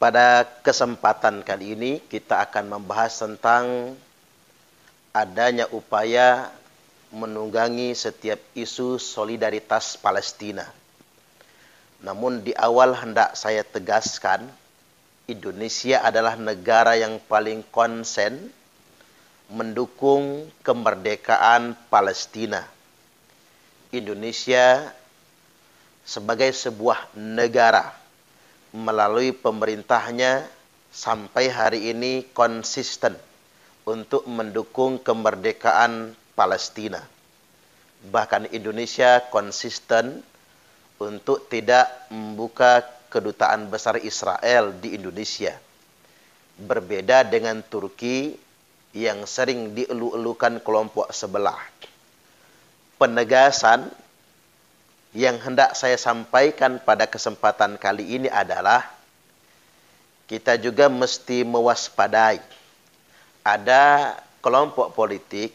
Pada kesempatan kali ini kita akan membahas tentang adanya upaya menunggangi setiap isu solidaritas Palestina. Namun di awal hendak saya tegaskan, Indonesia adalah negara yang paling konsen mendukung kemerdekaan Palestina. Indonesia sebagai sebuah negara melalui pemerintahnya sampai hari ini konsisten untuk mendukung kemerdekaan Palestina. Bahkan Indonesia konsisten untuk tidak membuka kedutaan besar Israel di Indonesia. Berbeda dengan Turki yang sering dielu-elukan kelompok sebelah. Penegasan yang hendak saya sampaikan pada kesempatan kali ini adalah kita juga mesti mewaspadai ada kelompok politik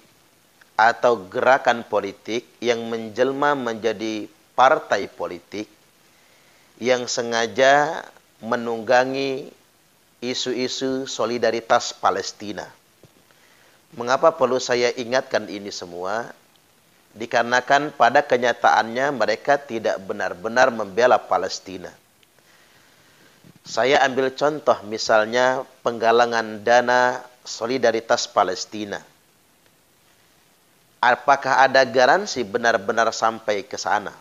atau gerakan politik yang menjelma menjadi partai politik yang sengaja menunggangi isu-isu solidaritas Palestina. Mengapa perlu saya ingatkan ini semua? Dikarenakan pada kenyataannya mereka tidak benar-benar membela Palestina. Saya ambil contoh misalnya penggalangan dana solidaritas Palestina. Apakah ada garansi benar-benar sampai ke sana?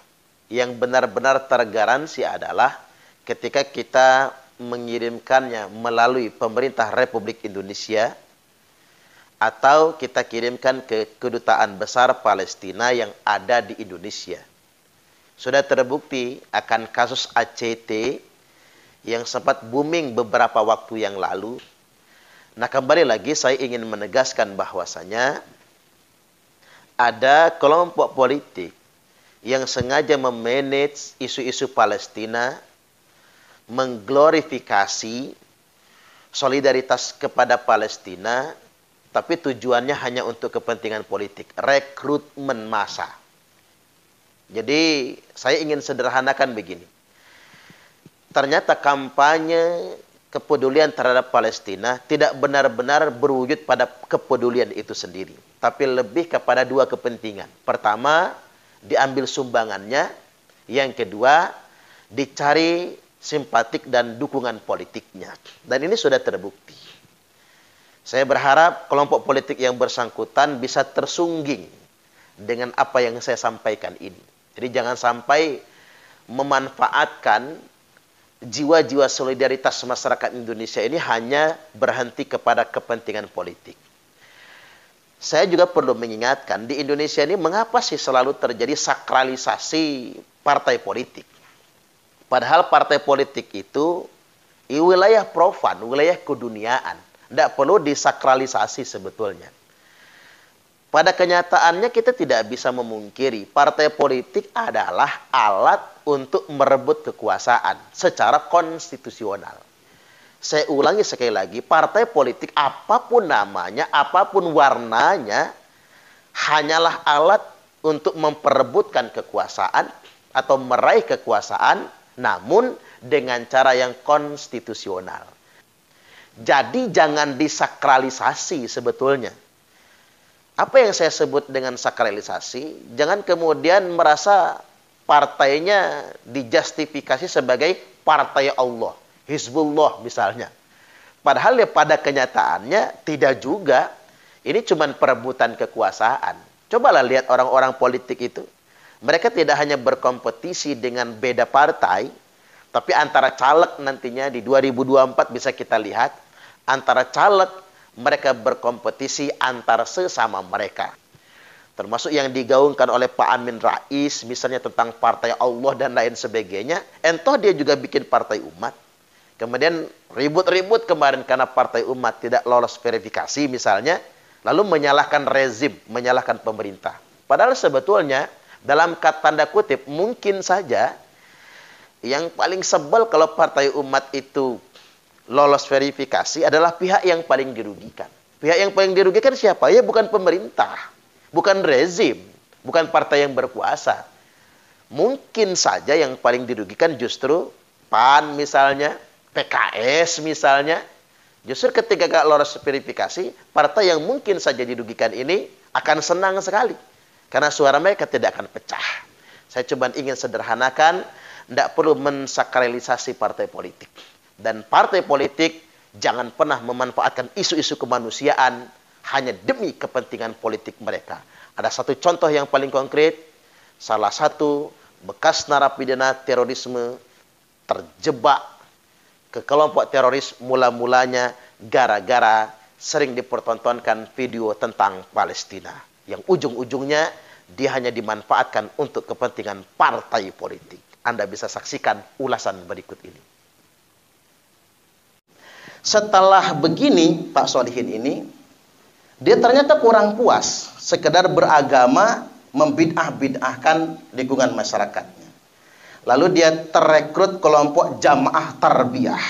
Yang benar-benar tergaransi adalah ketika kita mengirimkannya melalui pemerintah Republik Indonesia, atau kita kirimkan ke kedutaan besar Palestina yang ada di Indonesia. Sudah terbukti akan kasus ACT yang sempat booming beberapa waktu yang lalu. Nah, kembali lagi saya ingin menegaskan bahwasanya ada kelompok politik yang sengaja memanage isu-isu Palestina, mengglorifikasi solidaritas kepada Palestina, tapi tujuannya hanya untuk kepentingan politik, rekrutmen massa. Jadi saya ingin sederhanakan begini. Ternyata kampanye kepedulian terhadap Palestina tidak benar-benar berwujud pada kepedulian itu sendiri, tapi lebih kepada dua kepentingan. Pertama, diambil sumbangannya. Yang kedua, dicari simpatik dan dukungan politiknya. Dan ini sudah terbukti. Saya berharap kelompok politik yang bersangkutan bisa tersungging dengan apa yang saya sampaikan ini. Jadi jangan sampai memanfaatkan jiwa-jiwa solidaritas masyarakat Indonesia ini hanya berhenti kepada kepentingan politik. Saya juga perlu mengingatkan di Indonesia ini mengapa sih selalu terjadi sakralisasi partai politik. Padahal partai politik itu wilayah profan, wilayah keduniaan. Tidak perlu disakralisasi sebetulnya. Pada kenyataannya kita tidak bisa memungkiri partai politik adalah alat untuk merebut kekuasaan secara konstitusional. Saya ulangi sekali lagi, partai politik apapun namanya, apapun warnanya, hanyalah alat untuk memperebutkan kekuasaan atau meraih kekuasaan, namun dengan cara yang konstitusional. Jadi jangan disakralisasi sebetulnya. Apa yang saya sebut dengan sakralisasi? Jangan kemudian merasa partainya dijustifikasi sebagai partai Allah, Hizbullah misalnya. Padahal ya pada kenyataannya tidak juga. Ini cuma perebutan kekuasaan. Cobalah lihat orang-orang politik itu. Mereka tidak hanya berkompetisi dengan beda partai, tapi antara caleg nantinya di 2024 bisa kita lihat, antara caleg mereka berkompetisi antar sesama mereka. Termasuk yang digaungkan oleh Pak Amin Rais misalnya tentang partai Allah dan lain sebagainya. Entah dia juga bikin partai umat. Kemudian ribut-ribut kemarin karena partai umat tidak lolos verifikasi misalnya. Lalu menyalahkan rezim, menyalahkan pemerintah. Padahal sebetulnya dalam tanda kutip mungkin saja yang paling sebel kalau partai umat itu lolos verifikasi adalah pihak yang paling dirugikan. Pihak yang paling dirugikan siapa? Ya bukan pemerintah, bukan rezim, bukan partai yang berkuasa. Mungkin saja yang paling dirugikan justru PAN misalnya, PKS misalnya, justru ketika gak lolos verifikasi, partai yang mungkin saja didugikan ini akan senang sekali. Karena suara mereka tidak akan pecah. Saya cuma ingin sederhanakan, tidak perlu mensakralisasi partai politik. Dan partai politik jangan pernah memanfaatkan isu-isu kemanusiaan hanya demi kepentingan politik mereka. Ada satu contoh yang paling konkret, salah satu bekas narapidana terorisme terjebak ke kelompok teroris mula-mulanya gara-gara sering dipertontonkan video tentang Palestina. Yang ujung-ujungnya dia hanya dimanfaatkan untuk kepentingan partai politik. Anda bisa saksikan ulasan berikut ini. Setelah begini, Pak Solihin ini, dia ternyata kurang puas sekedar beragama membid'ah-bid'ahkan lingkungan masyarakatnya. Lalu dia terekrut kelompok Jamaah Tarbiyah.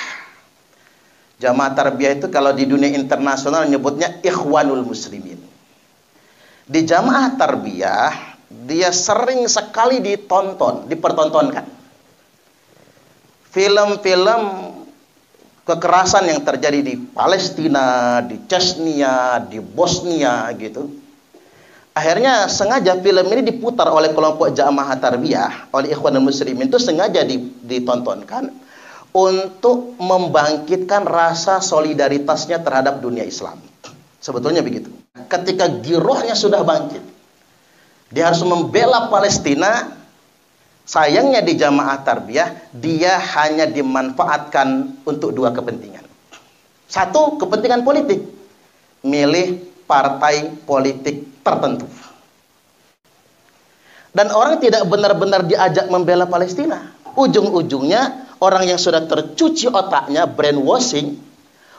Jamaah Tarbiyah itu kalau di dunia internasional nyebutnya Ikhwanul Muslimin. Di Jamaah Tarbiyah, dia sering sekali dipertontonkan. Film-film kekerasan yang terjadi di Palestina, di Chechnya, di Bosnia gitu. Akhirnya sengaja film ini diputar oleh kelompok Jamaah Tarbiyah, oleh Ikhwanul Muslimin itu sengaja ditontonkan untuk membangkitkan rasa solidaritasnya terhadap dunia Islam. Sebetulnya begitu. Ketika girohnya sudah bangkit, dia harus membela Palestina. Sayangnya di Jamaah Tarbiyah, dia hanya dimanfaatkan untuk dua kepentingan. Satu, kepentingan politik. Milih partai politik tertentu. Dan orang tidak benar-benar diajak membela Palestina. Ujung-ujungnya orang yang sudah tercuci otaknya, brainwashing,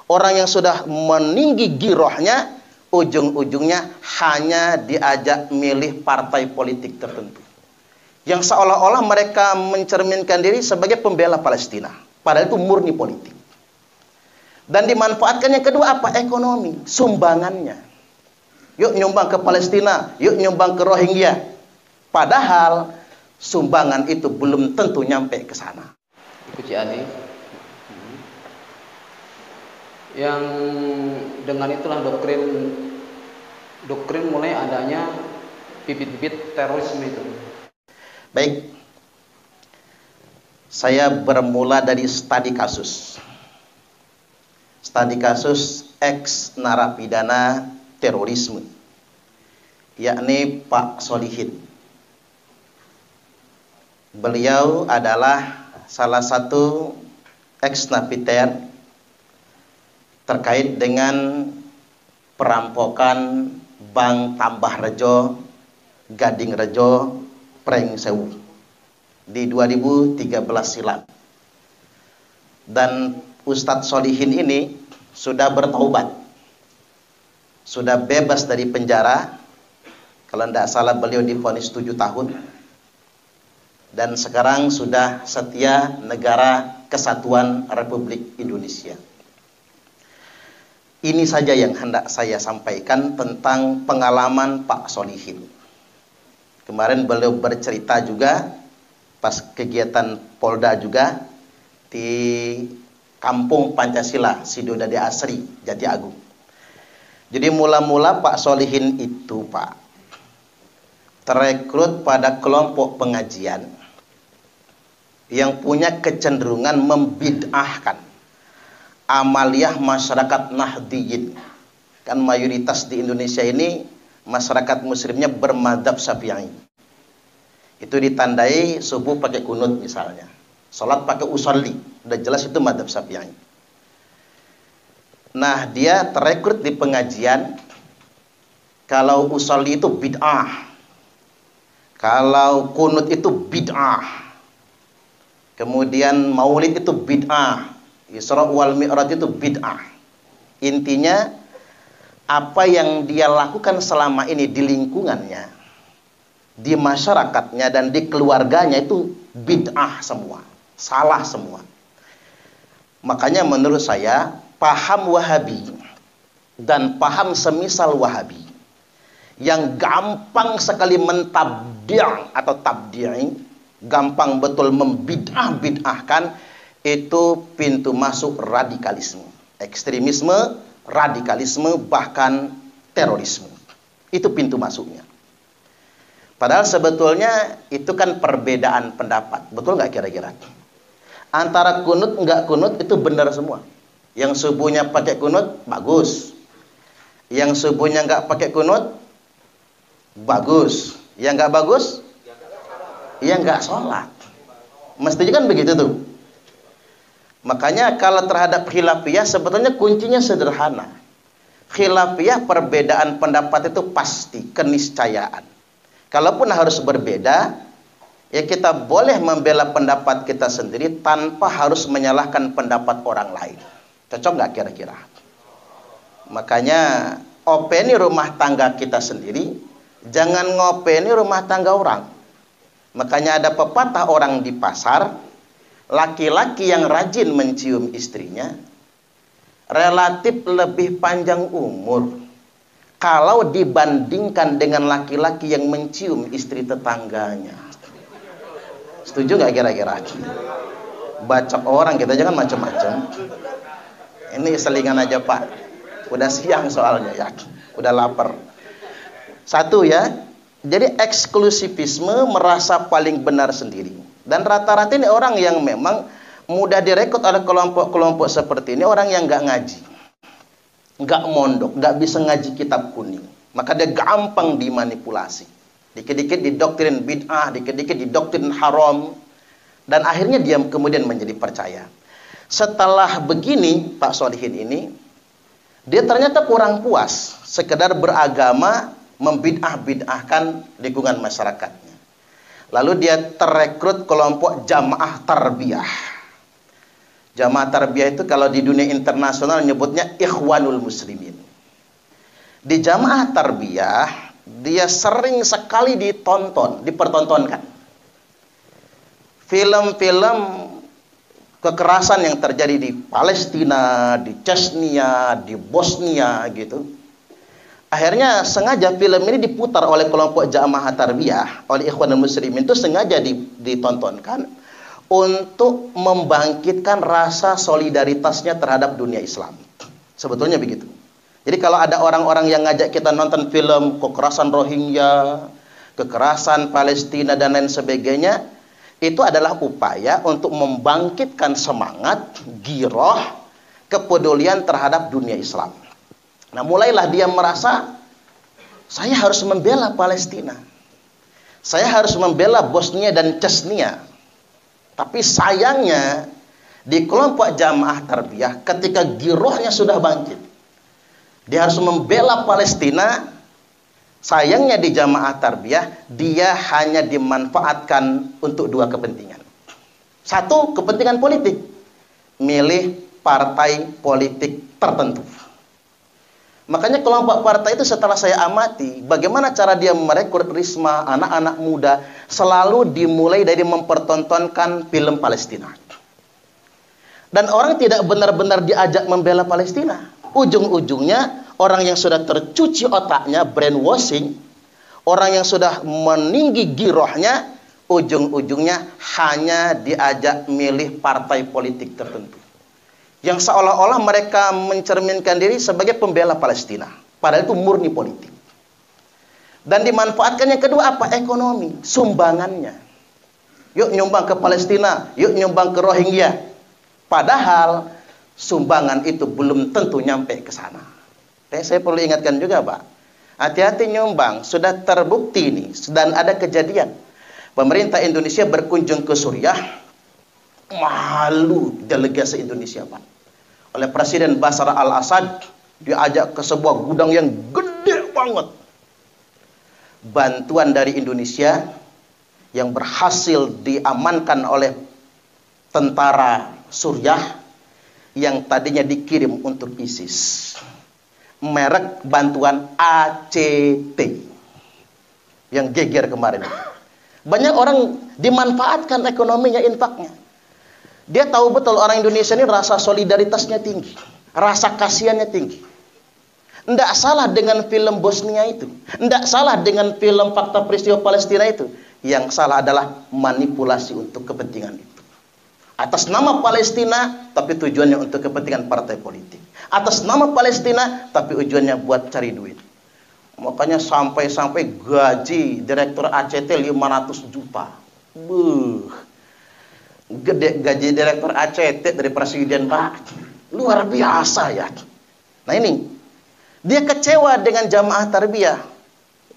orang yang sudah meninggi girohnya, ujung-ujungnya hanya diajak milih partai politik tertentu. Yang seolah-olah mereka mencerminkan diri sebagai pembela Palestina. Padahal itu murni politik. Dan dimanfaatkan yang kedua apa? Ekonomi, sumbangannya. Yuk nyumbang ke Palestina, yuk nyumbang ke Rohingya. Padahal sumbangan itu belum tentu nyampe ke sana. Ikut JII. Yang dengan itulah doktrin mulai adanya bibit-bibit terorisme itu. Baik. Saya bermula dari studi kasus. Studi kasus eks narapidana terorisme, yakni Pak Solihin. Beliau adalah salah satu ex-napiter terkait dengan perampokan Bank Tambah Rejo, Gading Rejo, Prengsewu di 2013 silam. Dan Ustadz Solihin ini sudah bertaubat. Sudah bebas dari penjara. Kalau tidak salah beliau divonis 7 tahun. Dan sekarang sudah setia negara kesatuan Republik Indonesia. Ini saja yang hendak saya sampaikan tentang pengalaman Pak Solihin. Kemarin beliau bercerita juga pas kegiatan Polda juga di Kampung Pancasila Sidodadi Asri, Jati Agung. Jadi mula-mula Pak Solihin itu terekrut pada kelompok pengajian yang punya kecenderungan membid'ahkan amaliyah masyarakat Nahdiyin. Kan mayoritas di Indonesia ini masyarakat muslimnya bermadzhab Syafi'i. Itu ditandai subuh pakai kunut misalnya, salat pakai usolli, udah jelas itu madzhab Syafi'i. Nah, dia terekrut di pengajian. Kalau usolli itu bid'ah, kalau kunut itu bid'ah, kemudian maulid itu bid'ah, Isra wal Mi'raj itu bid'ah. Intinya apa yang dia lakukan selama ini di lingkungannya, di masyarakatnya dan di keluarganya itu bid'ah semua, salah semua. Makanya menurut saya paham Wahabi dan paham semisal Wahabi yang gampang sekali mentabdi' atau tabdi'i, gampang betul membid'ah-bid'ahkan, itu pintu masuk radikalisme, ekstremisme, radikalisme, bahkan terorisme. Itu pintu masuknya. Padahal sebetulnya itu kan perbedaan pendapat. Betul nggak kira-kira? Antara kunut nggak kunut itu benar semua. Yang subuhnya pakai kunut, bagus. Yang subuhnya nggak pakai kunut, bagus. Yang nggak bagus, yang nggak sholat. Mestinya kan begitu tuh. Makanya kalau terhadap khilafiyah sebetulnya kuncinya sederhana. Khilafiyah perbedaan pendapat itu pasti, keniscayaan. Kalaupun harus berbeda, ya kita boleh membela pendapat kita sendiri tanpa harus menyalahkan pendapat orang lain. Cocok nggak kira-kira? Makanya openi rumah tangga kita sendiri, jangan ngopeni rumah tangga orang. Makanya ada pepatah orang di pasar, laki-laki yang rajin mencium istrinya relatif lebih panjang umur kalau dibandingkan dengan laki-laki yang mencium istri tetangganya. Setuju nggak kira-kira? Bacok orang kita jangan macam-macam. Ini selingan aja Pak, udah siang soalnya ya, udah lapar. Satu ya, jadi eksklusivisme merasa paling benar sendiri. Dan rata-rata ini orang yang memang mudah direkrut oleh kelompok-kelompok seperti ini, orang yang nggak ngaji, nggak mondok, nggak bisa ngaji kitab kuning. Maka dia gampang dimanipulasi. Dikit-dikit didoktrin bid'ah, dikit-dikit didoktrin haram, dan akhirnya dia kemudian menjadi percaya. Setelah begini, Pak Solihin ini, dia ternyata kurang puas sekedar beragama membid'ah-bid'ahkan lingkungan masyarakatnya. Lalu dia terekrut kelompok Jamaah Tarbiyah. Jamaah Tarbiyah itu kalau di dunia internasional nyebutnya Ikhwanul Muslimin. Di Jamaah Tarbiyah, dia sering sekali dipertontonkan. Film-film kekerasan yang terjadi di Palestina, di Chechnya, di Bosnia gitu. Akhirnya sengaja film ini diputar oleh kelompok Jamaah Tarbiyah, oleh Ikhwanul Muslimin itu sengaja ditontonkan untuk membangkitkan rasa solidaritasnya terhadap dunia Islam. Sebetulnya begitu. Jadi kalau ada orang-orang yang ngajak kita nonton film kekerasan Rohingya, kekerasan Palestina dan lain sebagainya, itu adalah upaya untuk membangkitkan semangat, giroh, kepedulian terhadap dunia Islam. Nah, mulailah dia merasa, saya harus membela Palestina. Saya harus membela Bosnia dan Chechnya. Tapi sayangnya, di kelompok Jamaah Tarbiyah, ketika girohnya sudah bangkit, dia harus membela Palestina, sayangnya di Jamaah Tarbiyah, dia hanya dimanfaatkan untuk dua kepentingan. Satu, kepentingan politik. Milih partai politik tertentu. Makanya kelompok partai itu setelah saya amati, bagaimana cara dia merekrut risma, anak-anak muda, selalu dimulai dari mempertontonkan film Palestina. Dan orang tidak benar-benar diajak membela Palestina. Ujung-ujungnya, orang yang sudah tercuci otaknya, brainwashing, orang yang sudah meninggi girohnya, ujung-ujungnya hanya diajak milih partai politik tertentu. Yang seolah-olah mereka mencerminkan diri sebagai pembela Palestina. Padahal itu murni politik. Dan dimanfaatkan yang kedua apa? Ekonomi, sumbangannya. Yuk nyumbang ke Palestina, yuk nyumbang ke Rohingya. Padahal sumbangan itu belum tentu nyampe ke sana. Saya perlu ingatkan juga Pak, hati-hati nyumbang, sudah terbukti nih, dan ada kejadian. Pemerintah Indonesia berkunjung ke Suriah, malu delegasi Indonesia Pak. Oleh Presiden Bashar Al-Assad diajak ke sebuah gudang yang gede banget. Bantuan dari Indonesia yang berhasil diamankan oleh tentara Suriah yang tadinya dikirim untuk ISIS. Merek bantuan ACT yang geger kemarin. Banyak orang dimanfaatkan ekonominya, infaknya. Dia tahu betul orang Indonesia ini rasa solidaritasnya tinggi, rasa kasihannya tinggi. Tidak salah dengan film Bosnia itu, tidak salah dengan film fakta peristiwa Palestina itu. Yang salah adalah manipulasi untuk kepentingan itu. Atas nama Palestina, tapi tujuannya untuk kepentingan partai politik. Atas nama Palestina, tapi tujuannya buat cari duit. Makanya sampai-sampai gaji direktur ACT 500 juta. Buh. Gede gaji direktur ACT dari presiden, Pak. Luar biasa ya. Nah ini, dia kecewa dengan Jamaah Tarbiyah.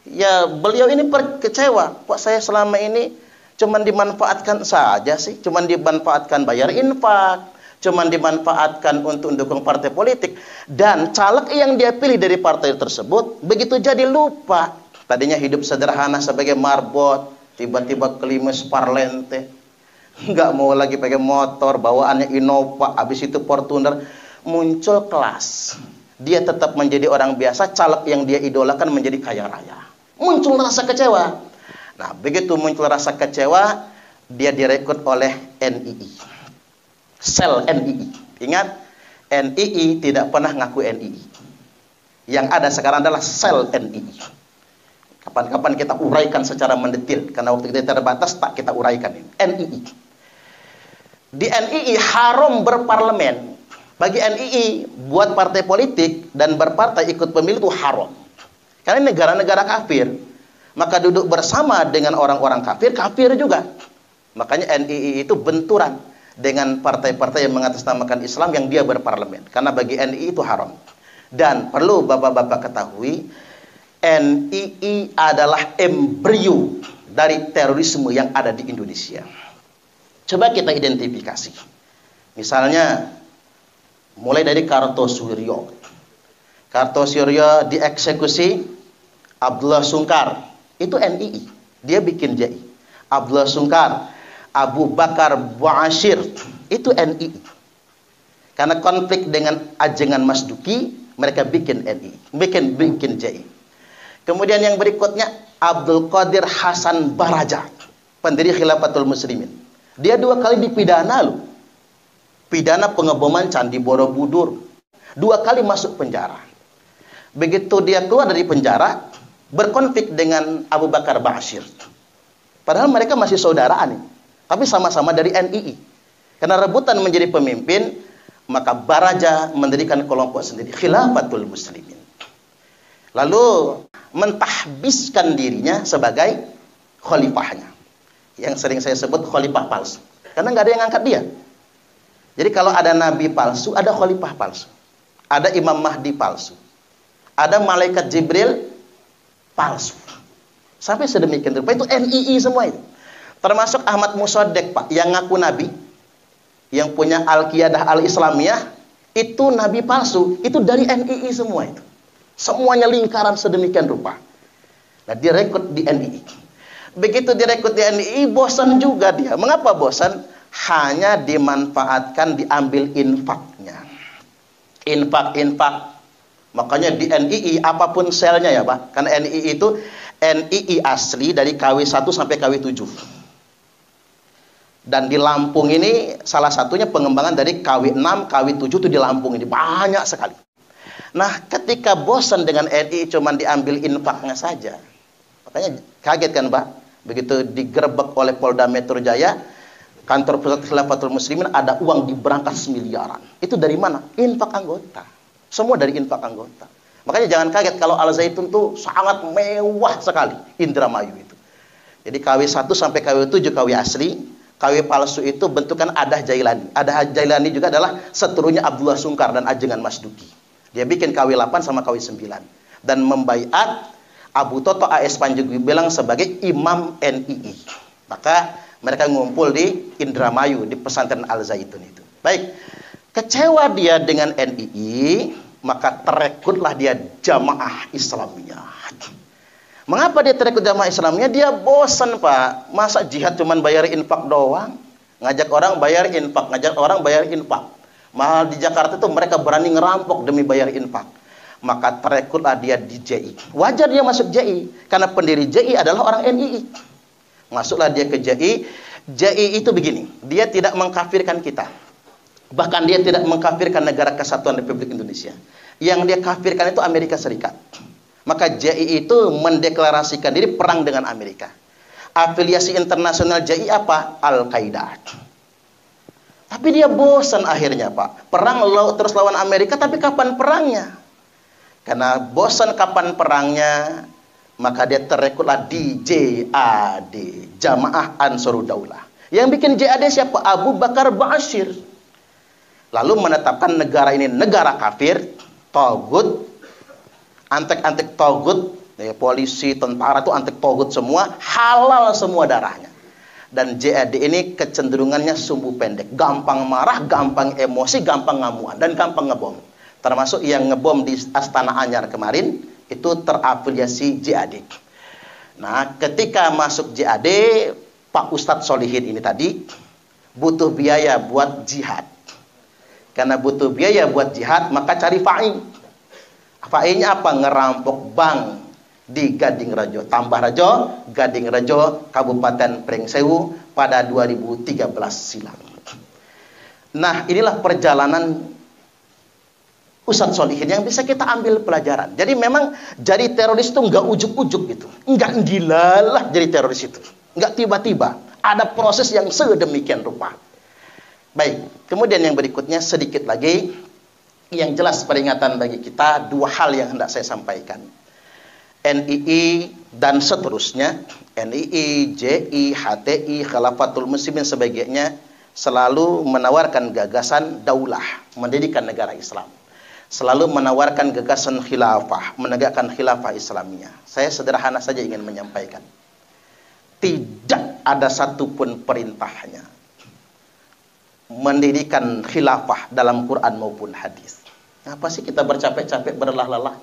Ya, beliau ini kecewa. Kok saya selama ini cuman dimanfaatkan saja sih, cuman dimanfaatkan bayar infak, cuman dimanfaatkan untuk mendukung partai politik, dan caleg yang dia pilih dari partai tersebut begitu jadi lupa. Tadinya hidup sederhana sebagai marbot, tiba-tiba kelimes parlente, nggak mau lagi pakai motor, bawaannya Innova, habis itu Fortuner, muncul kelas. Dia tetap menjadi orang biasa, caleg yang dia idolakan menjadi kaya raya. Muncul rasa kecewa. Nah, begitu muncul rasa kecewa, dia direkrut oleh NII. Sel NII. Ingat, NII tidak pernah ngaku NII. Yang ada sekarang adalah sel NII. Kapan-kapan kita uraikan secara mendetil, karena waktu kita terbatas, tak kita uraikan ini. NII. Di NII haram berparlemen. Bagi NII, buat partai politik dan berpartai ikut pemilu itu haram. Karena ini negara-negara kafir. Maka duduk bersama dengan orang-orang kafir, kafir juga. Makanya NII itu benturan dengan partai-partai yang mengatasnamakan Islam yang dia berparlemen. Karena bagi NII itu haram. Dan perlu bapak-bapak ketahui, NII adalah embrio dari terorisme yang ada di Indonesia. Coba kita identifikasi. Misalnya, mulai dari Kartosuwiryo. Kartosuwiryo dieksekusi, Abdullah Sungkar. Itu NII, dia bikin JII. Abdullah Sungkar, Abu Bakar Ba'asyir, itu NII. Karena konflik dengan ajengan Mas Duki, mereka bikin NII, bikin JII. Kemudian yang berikutnya, Abdul Qadir Hasan Baraja, pendiri Khilafatul Muslimin. Dia 2 kali dipidana loh. Pidana pengeboman Candi Borobudur. 2 kali masuk penjara. Begitu dia keluar dari penjara, berkonflik dengan Abu Bakar Ba'asyir. Padahal mereka masih saudaraan nih, tapi sama-sama dari NII. Karena rebutan menjadi pemimpin, maka Baraja mendirikan kelompok sendiri, Khilafatul Muslimin. Lalu mentahbiskan dirinya sebagai khalifahnya. Yang sering saya sebut khalifah palsu. Karena nggak ada yang angkat dia. Jadi kalau ada nabi palsu, ada khalifah palsu. Ada Imam Mahdi palsu. Ada malaikat Jibril palsu. Sampai sedemikian rupa, itu NII semua itu. Termasuk Ahmad Musaddek, Pak, yang ngaku nabi, yang punya Al-Qiyadah Al-Islamiyah, itu nabi palsu, itu dari NII semua itu. Semuanya lingkaran sedemikian rupa. Nah, direkrut di NII. Begitu direkrut di NII, bosan juga dia. Mengapa bosan? Hanya dimanfaatkan, diambil infaknya. Infak. Makanya di NII apapun selnya ya Pak, karena NII itu NII asli dari KW1 sampai KW7. Dan di Lampung ini salah satunya pengembangan dari KW6, KW7 itu di Lampung ini banyak sekali. Nah, ketika bosan dengan NII cuman diambil infaknya saja. Makanya kaget kan Pak, begitu digerebek oleh Polda Metro Jaya, kantor pusat Khilafatul Muslimin, ada uang diberangkas miliaran. Itu dari mana? Infak anggota. Semua dari infak anggota. Makanya jangan kaget kalau Al-Zaitun itu sangat mewah sekali, Indramayu itu. Jadi KW1 sampai KW7 KW asli, KW palsu itu bentukan Adah Jailani. Adah Jailani juga adalah seterunya Abdullah Sungkar dan ajengan Mas Duki. Dia bikin KW8 sama KW9 dan membaiat Abu Toto AS Panjegu Bilang sebagai Imam NII. Maka mereka ngumpul di Indramayu di pesantren Al-Zaitun itu. Baik. Kecewa dia dengan NII, maka terekrutlah dia Jamaah Islamiyah. Mengapa dia terekrut Jamaah Islamiyah? Dia bosan Pak, masa jihad cuman bayar infak doang, ngajak orang bayar infak, mahal di Jakarta itu mereka berani ngerampok demi bayar infak. Maka terekrutlah dia di JII. Wajar dia masuk JII, karena pendiri JII adalah orang NII. Masuklah dia ke JII. JII itu begini, dia tidak mengkafirkan kita. Bahkan dia tidak mengkafirkan negara kesatuan Republik Indonesia. Yang dia kafirkan itu Amerika Serikat. Maka JII itu mendeklarasikan diri perang dengan Amerika. Afiliasi internasional JII apa? Al-Qaeda. Tapi dia bosan akhirnya, Pak. Perang terus lawan Amerika, tapi kapan perangnya? Karena bosan kapan perangnya, maka dia terekrutlah di JAD, Jamaah Ansur Daulah. Yang bikin JAD siapa? Abu Bakar Ba'asyir. Lalu menetapkan negara ini negara kafir, togut, antek-antek togut, ya, polisi, tentara itu antek togut semua, halal semua darahnya. Dan JAD ini kecenderungannya sumbu pendek, gampang marah, gampang emosi, gampang ngamuan, dan gampang ngebom. Termasuk yang ngebom di Astana Anyar kemarin, itu terafiliasi JAD. Nah, ketika masuk JAD, Pak Ustadz Solihin ini tadi butuh biaya buat jihad. Karena butuh biaya buat jihad, maka cari fai. Fainya apa? Ngerampok bank di Gading Rejo, Tambah Rejo, Gading Rejo, Kabupaten Pringsewu pada 2013 silam. Nah, inilah perjalanan Ustadz Solihin yang bisa kita ambil pelajaran. Jadi memang jadi teroris itu nggak ujuk-ujuk gitu, nggak dilalah jadi teroris itu, nggak tiba-tiba. Ada proses yang sedemikian rupa. Baik, kemudian yang berikutnya sedikit lagi yang jelas peringatan bagi kita, dua hal yang hendak saya sampaikan. NII dan seterusnya, NII, JII, HTI, Khilafatul Muslimin sebagainya selalu menawarkan gagasan daulah, mendirikan negara Islam. Selalu menawarkan gagasan khilafah, menegakkan khilafah Islamiyah. Saya sederhana saja ingin menyampaikan. Tidak ada satupun perintahnya mendirikan khilafah dalam Quran maupun hadis. Apa sih kita bercapek-capek, berlelah-lelah?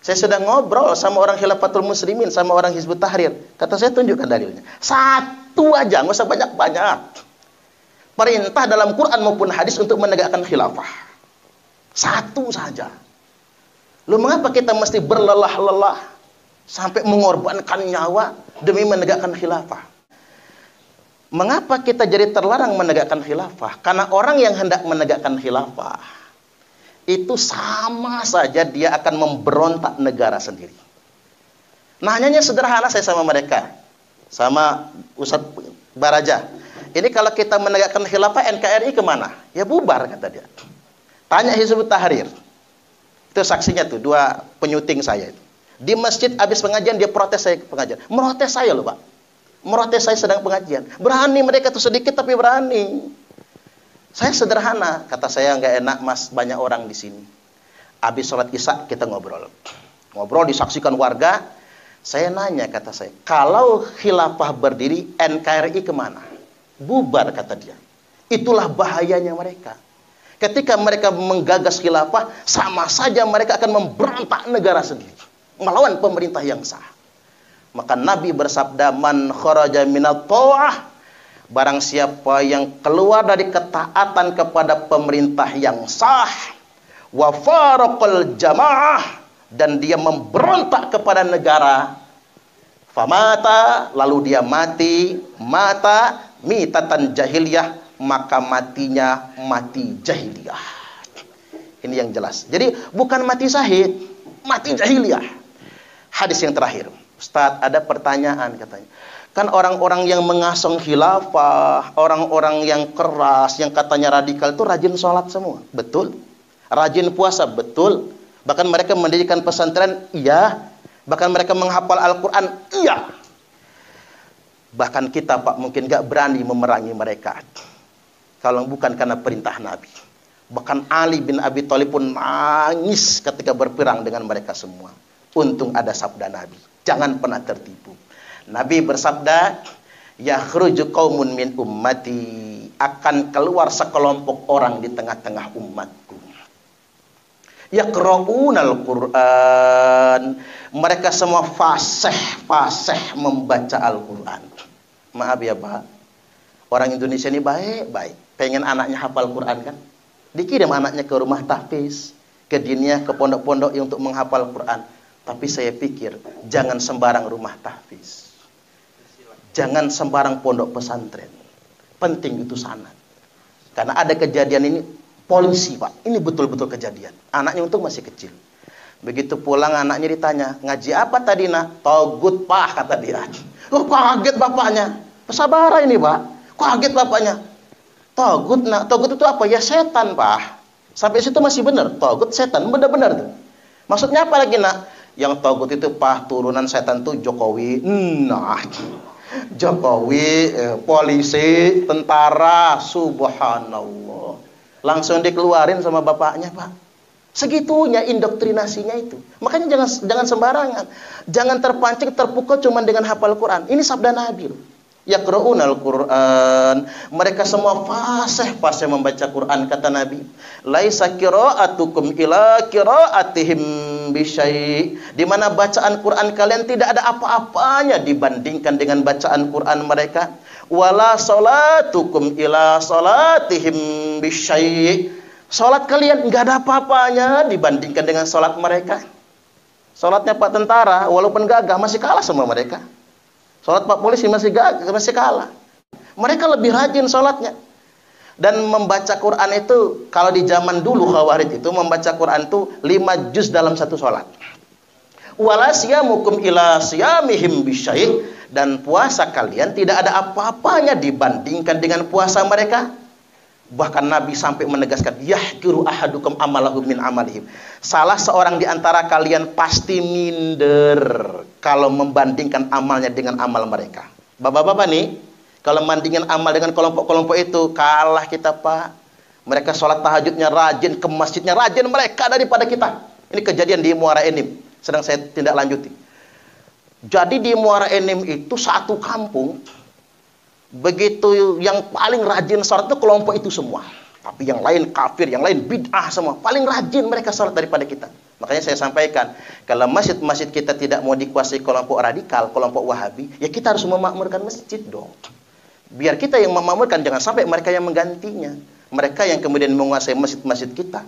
Saya sedang ngobrol sama orang Khilafatul Muslimin, sama orang Hizbut Tahrir. Kata saya, tunjukkan dalilnya. Satu aja, nggak usah banyak-banyak. Perintah dalam Quran maupun hadis untuk menegakkan khilafah. Satu saja. Lalu mengapa kita mesti berlelah-lelah sampai mengorbankan nyawa demi menegakkan khilafah? Mengapa kita jadi terlarang menegakkan khilafah? Karena orang yang hendak menegakkan khilafah itu sama saja dia akan memberontak negara sendiri. Nanyanya sederhana saya sama mereka, sama Ustadz Baraja. Ini kalau kita menegakkan khilafah, NKRI kemana? Ya bubar, kata dia. Tanya Hizbut Tahrir. Itu saksinya tuh, dua penyuting saya itu. Di masjid habis pengajian dia protes saya ke pengajian. Merotes saya loh, Pak. Merotes saya sedang pengajian. Berani mereka tuh, sedikit tapi berani. Saya sederhana, kata saya, nggak enak mas, banyak orang di sini. Habis sholat isya kita ngobrol disaksikan warga. Saya nanya, kata saya, kalau khilafah berdiri, NKRI kemana? Bubar, kata dia. Itulah bahayanya mereka. Ketika mereka menggagas khilafah, sama saja mereka akan memberontak negara sendiri, melawan pemerintah yang sah. Maka Nabi bersabda, man kharaja minat ta'ah, barang siapa yang keluar dari ketaatan kepada pemerintah yang sah, wa faraqal jamaah, dan dia memberontak kepada negara, famata, lalu dia mati, mata mitatan jahiliyah, maka matinya mati jahiliyah. Ini yang jelas. Jadi bukan mati syahid, mati jahiliyah. Hadis yang terakhir. Ustadz, ada pertanyaan katanya. Kan orang-orang yang mengasong khilafah, orang-orang yang keras, yang katanya radikal itu rajin sholat semua. Betul. Rajin puasa. Betul. Bahkan mereka mendirikan pesantren. Iya. Bahkan mereka menghafal Al-Quran. Iya. Bahkan kita, Pak, mungkin gak berani memerangi mereka. Kalau bukan karena perintah Nabi. Bahkan Ali bin Abi Thalib pun nangis ketika berperang dengan mereka semua. Untung ada sabda Nabi. Jangan pernah tertipu. Nabi bersabda, yakhruju qaumun min ummati, akan keluar sekelompok orang di tengah-tengah umatku. Yaqra'unal Qur'an, mereka semua fasih membaca Al-Qur'an. Maaf ya, Pak. Orang Indonesia ini baik-baik. Pengen anaknya hafal Qur'an kan? Dikirim anaknya ke rumah tahfiz, ke diniah, ke pondok-pondok untuk menghafal Qur'an. Tapi saya pikir, jangan sembarang rumah tahfiz. Jangan sembarang pondok pesantren. Penting itu sanad. Karena ada kejadian ini, polisi, Pak. Ini betul-betul kejadian. Anaknya untung masih kecil. Begitu pulang anaknya ditanya, ngaji apa tadi nak? Togut, Pak, kata dia. Loh, kaget bapaknya. Sabar ini, Pak. Kaget bapaknya. Togut, nah, togut itu apa? Ya setan, Pak. Sampai situ masih benar. Togut setan, benar-benar tuh. Maksudnya apa lagi, nak? Yang togut itu, Pak, turunan setan tuh Jokowi. Nah, Jokowi, polisi, tentara, subhanallah. Langsung dikeluarin sama bapaknya, Pak. Segitunya indoktrinasinya itu. Makanya jangan sembarangan. Jangan terpancing, terpukul cuma dengan hafal Quran. Ini sabda Nabi loh. Yaqra'unal Qur'an, mereka semua fasih-fasih membaca Qur'an. Kata Nabi, laisa qira'atukum ila qira'atihim bisyai, di mana bacaan Qur'an kalian tidak ada apa-apanya dibandingkan dengan bacaan Qur'an mereka. Wala salatukum ila salatihim bisyai, salat kalian enggak ada apa-apanya dibandingkan dengan salat mereka. Salatnya Pak Tentara walaupun gagah masih kalah sama mereka. Sholat Pak Polisi masih kalah. Mereka lebih rajin sholatnya. Dan membaca Quran itu, kalau di zaman dulu Khawarij itu membaca Quran itu 5 juz dalam satu sholat. Wala siyamukum ila siyamihim bisyai, dan puasa kalian tidak ada apa-apanya dibandingkan dengan puasa mereka. Bahkan Nabi sampai menegaskan, yahkiru ahadukum amalahu min amalihim, salah seorang di antara kalian pasti minder kalau membandingkan amalnya dengan amal mereka. Bapak-bapak nih, kalau membandingkan amal dengan kelompok-kelompok itu, kalah kita, Pak. Mereka sholat tahajudnya rajin, ke masjidnya rajin mereka daripada kita. Ini kejadian di Muara Enim, sedang saya tindak lanjuti. Jadi di Muara Enim itu satu kampung, begitu yang paling rajin sholat itu kelompok itu semua. Tapi yang lain kafir, yang lain bid'ah semua. Paling rajin mereka sholat daripada kita. Makanya saya sampaikan, kalau masjid-masjid kita tidak mau dikuasai kelompok radikal, kelompok Wahabi, ya kita harus memakmurkan masjid dong. Biar kita yang memakmurkan, jangan sampai mereka yang menggantinya. Mereka yang kemudian menguasai masjid-masjid kita.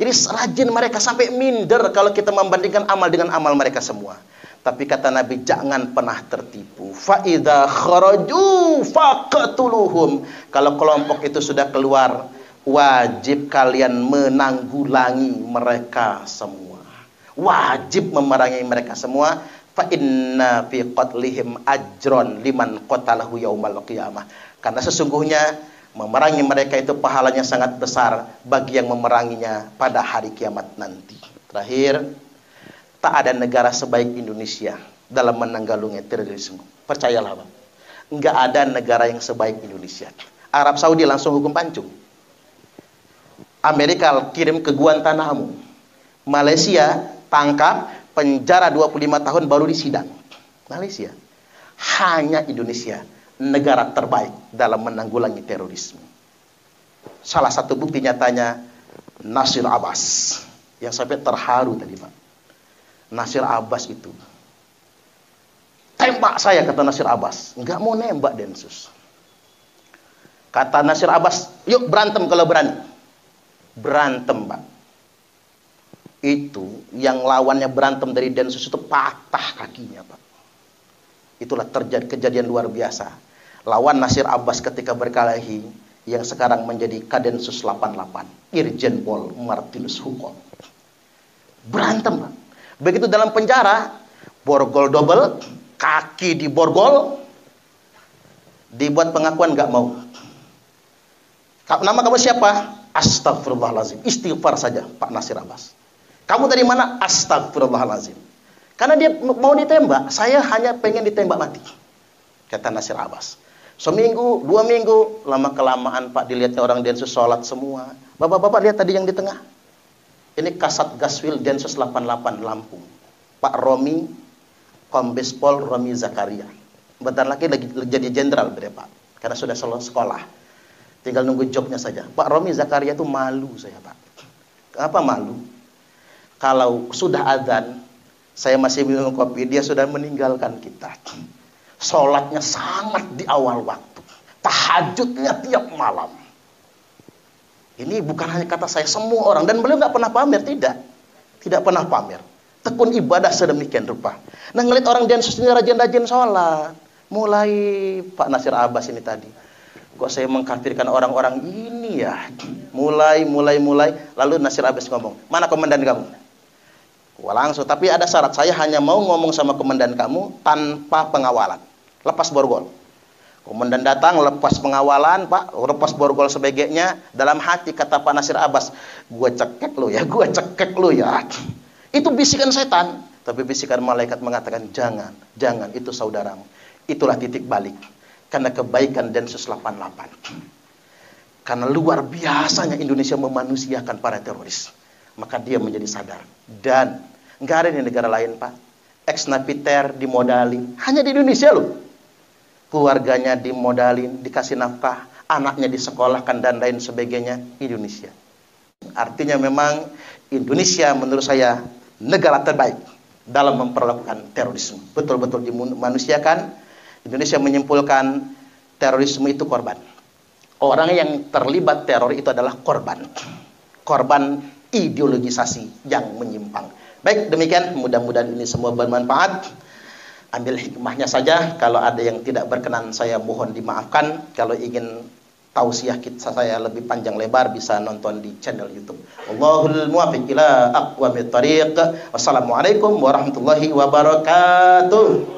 Jadi rajin mereka sampai minder kalau kita membandingkan amal dengan amal mereka semua. Tapi kata Nabi, jangan pernah tertipu. Fa'idha kharaju faqatuluhum, kalau kelompok itu sudah keluar, wajib kalian menanggulangi mereka semua. Wajib memerangi mereka semua. Fa'inna fi qatlihim ajron liman qatalahu yaumal qiyamah, karena sesungguhnya memerangi mereka itu pahalanya sangat besar bagi yang memeranginya pada hari kiamat nanti. Terakhir, tak ada negara sebaik Indonesia dalam menanggalungi terorisme. Percayalah, Bang. Enggak ada negara yang sebaik Indonesia. Arab Saudi langsung hukum pancung. Amerika kirim ke Guantanamo. Malaysia tangkap, penjara 25 tahun baru disidang. Malaysia. Hanya Indonesia negara terbaik dalam menanggulangi terorisme. Salah satu bukti nyatanya Nasir Abbas. Yang sampai terharu tadi, Pak. Nasir Abbas itu, tembak saya, kata Nasir Abbas. Enggak mau nembak Densus, kata Nasir Abbas. Yuk berantem kalau berani. Berantem, Pak. Itu yang lawannya berantem dari Densus itu patah kakinya, Pak. Itulah terjadi kejadian luar biasa. Lawan Nasir Abbas ketika berkelahi, yang sekarang menjadi Kadensus 88, Irjen Pol Martius Hukom. Berantem, Pak. Begitu dalam penjara, borgol double, kaki diborgol, dibuat pengakuan gak mau. Nama kamu siapa? Astagfirullahalazim. Istighfar saja, Pak Nasir Abbas. Kamu dari mana? Astagfirullahalazim. Karena dia mau ditembak, saya hanya pengen ditembak mati, kata Nasir Abbas. Seminggu, 2 minggu, lama-kelamaan, Pak, dilihatnya orang Densus sholat semua. Bapak-bapak lihat tadi yang di tengah. Ini Kasat Gaswil Densus 88 Lampung, Pak Romi, Kombes Pol Romi Zakaria. Bentar lagi jadi jenderal berapa, karena sudah selesai sekolah, tinggal nunggu jobnya saja. Pak Romi Zakaria itu malu saya, Pak. Kenapa malu? Kalau sudah adzan, saya masih minum kopi, dia sudah meninggalkan kita. Sholatnya sangat di awal waktu, tahajudnya tiap malam. Ini bukan hanya kata saya, semua orang. Dan beliau nggak pernah pamer, tidak. Tidak pernah pamer. Tekun ibadah sedemikian rupa. Nah, ngelihat orang Densus ini rajin-rajin sholat. Mulai Pak Nasir Abbas ini tadi, kok saya mengkafirkan orang-orang ini ya? Mulai. Lalu Nasir Abbas ngomong, mana komandan kamu? Wah, langsung, tapi ada syarat. Saya hanya mau ngomong sama komandan kamu tanpa pengawalan. Lepas borgol. Komandan datang, lepas pengawalan, Pak, lepas borgol sebagainya. Dalam hati kata Pak Nasir Abbas, "Gua cekek lu ya, gua cekek lu ya." Itu bisikan setan, tapi bisikan malaikat mengatakan, "Jangan, jangan, itu saudaramu." Itulah titik balik. Karena kebaikan Densus 88. Karena luar biasanya Indonesia memanusiakan para teroris. Maka dia menjadi sadar. Dan nggak ada di negara lain, Pak. Ex-napiter dimodalin. Hanya di Indonesia loh. Keluarganya dimodalin, dikasih nafkah, anaknya disekolahkan dan lain sebagainya. Indonesia. Artinya memang Indonesia menurut saya negara terbaik dalam memperlakukan terorisme. Betul-betul dimanusiakan. Indonesia menyimpulkan terorisme itu korban. Orang yang terlibat teror itu adalah korban. Korban ideologisasi yang menyimpang. Baik, demikian, mudah-mudahan ini semua bermanfaat. Ambil hikmahnya saja. Kalau ada yang tidak berkenan, saya mohon dimaafkan. Kalau ingin tausiah kisah saya lebih panjang lebar, bisa nonton di channel YouTube. Allahul muwaffiq ila aqwamit thariq. Wassalamualaikum warahmatullahi wabarakatuh.